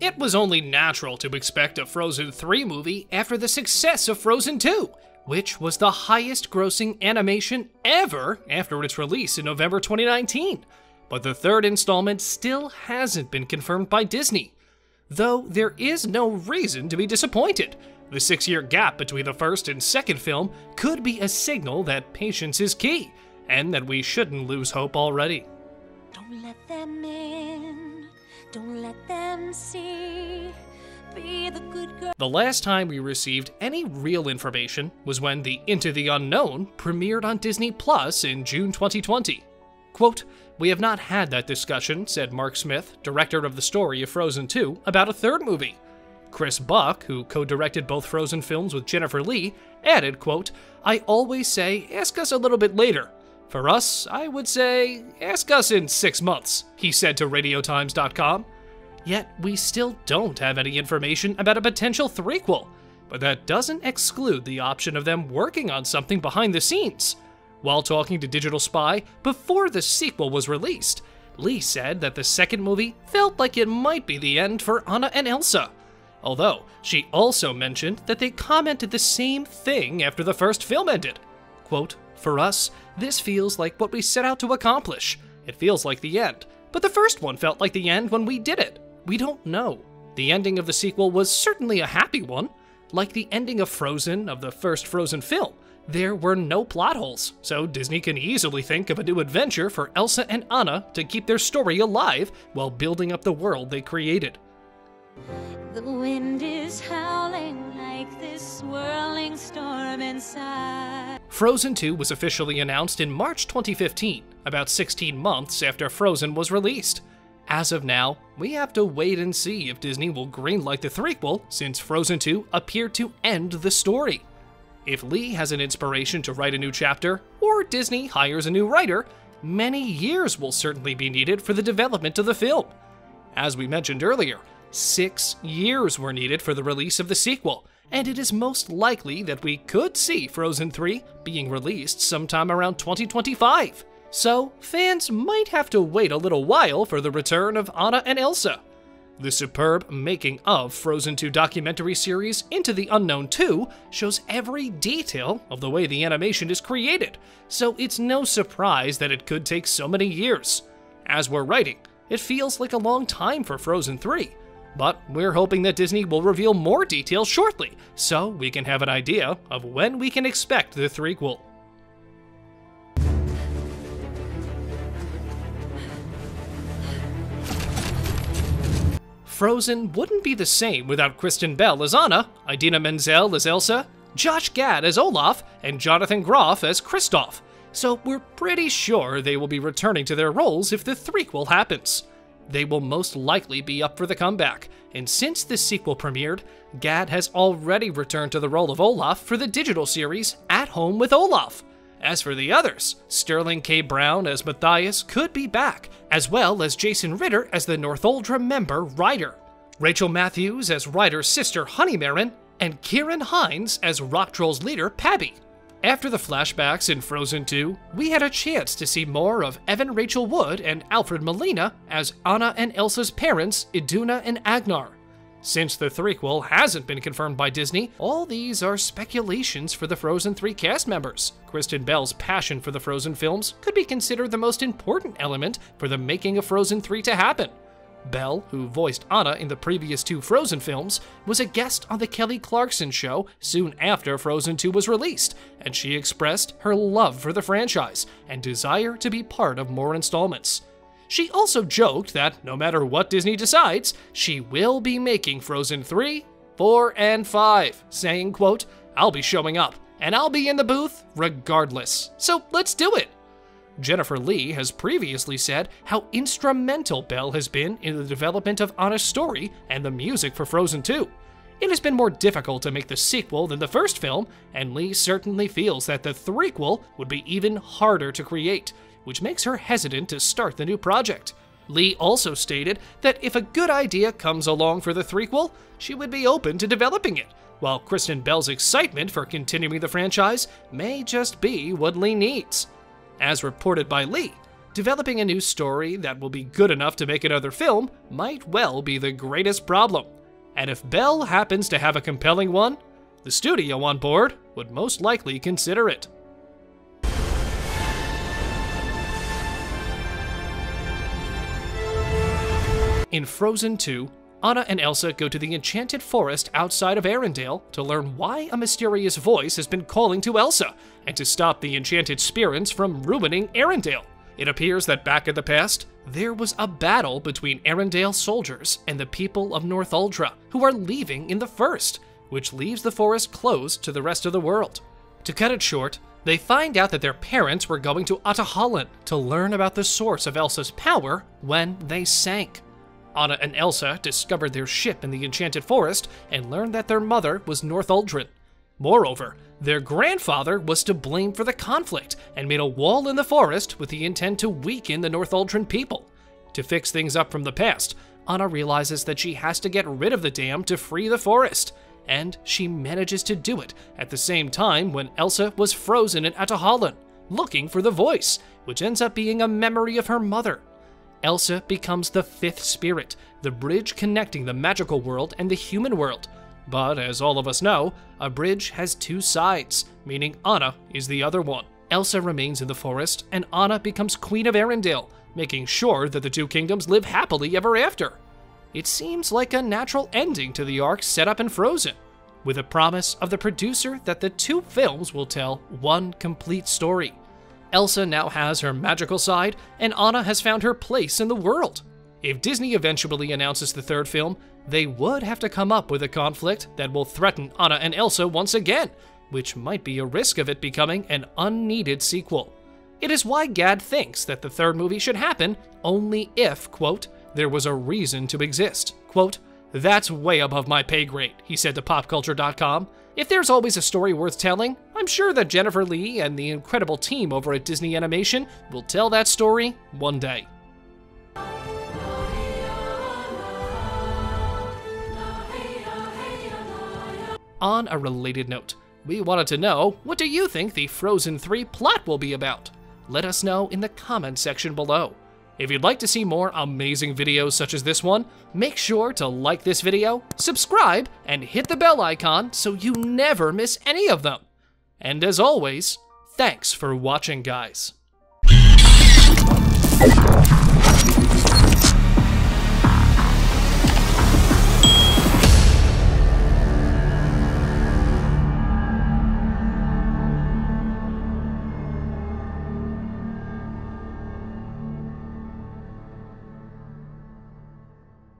It was only natural to expect a Frozen 3 movie after the success of Frozen 2, which was the highest grossing animation ever after its release in November 2019. But the third installment still hasn't been confirmed by Disney. Though there is no reason to be disappointed. The 6-year gap between the first and second film could be a signal that patience is key, and that we shouldn't lose hope already. Don't let them in, don't let them see, be the good girl. The last time we received any real information was when the Into the Unknown premiered on Disney Plus in June 2020. Quote, "We have not had that discussion," said Mark Smith, director of the story of Frozen 2, about a third movie. Chris Buck, who co-directed both Frozen films with Jennifer Lee, added, quote, "I always say, ask us a little bit later. For us, I would say, ask us in 6 months, he said to Radiotimes.com. Yet, we still don't have any information about a potential threequel, but that doesn't exclude the option of them working on something behind the scenes. While talking to Digital Spy before the sequel was released, Lee said that the second movie felt like it might be the end for Anna and Elsa. Although, she also mentioned that they commented the same thing after the first film ended. Quote, "For us, this feels like what we set out to accomplish. It feels like the end, but the first one felt like the end when we did it. We don't know. The ending of the sequel was certainly a happy one. Like the ending of Frozen, of the first Frozen film, there were no plot holes, so Disney can easily think of a new adventure for Elsa and Anna to keep their story alive while building up the world they created." The wind is howling like this swirling storm inside. Frozen 2 was officially announced in March 2015, about 16 months after Frozen was released. As of now, we have to wait and see if Disney will greenlight the threequel, since Frozen 2 appeared to end the story. If Lee has an inspiration to write a new chapter, or Disney hires a new writer, many years will certainly be needed for the development of the film. As we mentioned earlier, 6 years were needed for the release of the sequel, and it is most likely that we could see Frozen 3 being released sometime around 2025. So fans might have to wait a little while for the return of Anna and Elsa. The superb making of Frozen 2 documentary series Into the Unknown 2 shows every detail of the way the animation is created, so it's no surprise that it could take so many years. As we're writing, it feels like a long time for Frozen 3, but we're hoping that Disney will reveal more details shortly, so we can have an idea of when we can expect the threequel. Frozen wouldn't be the same without Kristen Bell as Anna, Idina Menzel as Elsa, Josh Gad as Olaf, and Jonathan Groff as Kristoff, so we're pretty sure they will be returning to their roles if the threequel happens. They will most likely be up for the comeback, and since this sequel premiered, Gad has already returned to the role of Olaf for the digital series At Home with Olaf. As for the others, Sterling K. Brown as Matthias could be back, as well as Jason Ritter as the Northuldra member Ryder, Rachel Matthews as Ryder's sister Honeymarin, and Kieran Hines as Rock Trolls leader Pabby. After the flashbacks in Frozen 2, we had a chance to see more of Evan Rachel Wood and Alfred Molina as Anna and Elsa's parents Iduna and Agnar. Since the threequel hasn't been confirmed by Disney, all these are speculations for the Frozen 3 cast members. Kristen Bell's passion for the Frozen films could be considered the most important element for the making of Frozen 3 to happen. Bell, who voiced Anna in the previous two Frozen films, was a guest on the Kelly Clarkson show soon after Frozen 2 was released, and she expressed her love for the franchise and desire to be part of more installments. She also joked that no matter what Disney decides, she will be making Frozen 3, 4, and 5, saying, quote, "I'll be showing up, and I'll be in the booth regardless, so let's do it." Jennifer Lee has previously said how instrumental Bell has been in the development of Anna's story and the music for Frozen 2. It has been more difficult to make the sequel than the first film, and Lee certainly feels that the threequel would be even harder to create, which makes her hesitant to start the new project. Lee also stated that if a good idea comes along for the threequel, she would be open to developing it, while Kristen Bell's excitement for continuing the franchise may just be what Lee needs. As reported by Lee, Developing a new story that will be good enough to make another film might well be the greatest problem. And if Bell happens to have a compelling one, the studio on board would most likely consider it. In Frozen 2, Anna and Elsa go to the Enchanted Forest outside of Arendelle to learn why a mysterious voice has been calling to Elsa, and to stop the enchanted spirits from ruining Arendelle. It appears that back in the past, there was a battle between Arendelle soldiers and the people of Northuldra, who are leaving in the first, which leaves the forest closed to the rest of the world. To cut it short, they find out that their parents were going to Atahalan to learn about the source of Elsa's power when they sank. Anna and Elsa discovered their ship in the Enchanted Forest and learned that their mother was Northuldran. Moreover, their grandfather was to blame for the conflict and made a wall in the forest with the intent to weaken the Northuldran people. To fix things up from the past, Anna realizes that she has to get rid of the dam to free the forest, and she manages to do it at the same time when Elsa was frozen in Atahalan, looking for the voice, which ends up being a memory of her mother. Elsa becomes the fifth spirit, the bridge connecting the magical world and the human world. But as all of us know, a bridge has two sides, meaning Anna is the other one. Elsa remains in the forest, and Anna becomes Queen of Arendelle, making sure that the two kingdoms live happily ever after. It seems like a natural ending to the arc set up in Frozen, with a promise of the producer that the two films will tell one complete story. Elsa now has her magical side, and Anna has found her place in the world. If Disney eventually announces the third film, they would have to come up with a conflict that will threaten Anna and Elsa once again, which might be a risk of it becoming an unneeded sequel. It is why Gad thinks that the third movie should happen only if, quote, there was a reason to exist. Quote, that's way above my pay grade, he said to popculture.com. If there's always a story worth telling, I'm sure that Jennifer Lee and the incredible team over at Disney Animation will tell that story one day. On a related note, we wanted to know, what do you think the Frozen 3 plot will be about? Let us know in the comment section below. If you'd like to see more amazing videos such as this one, make sure to like this video, subscribe, and hit the bell icon so you never miss any of them. And as always, thanks for watching, guys.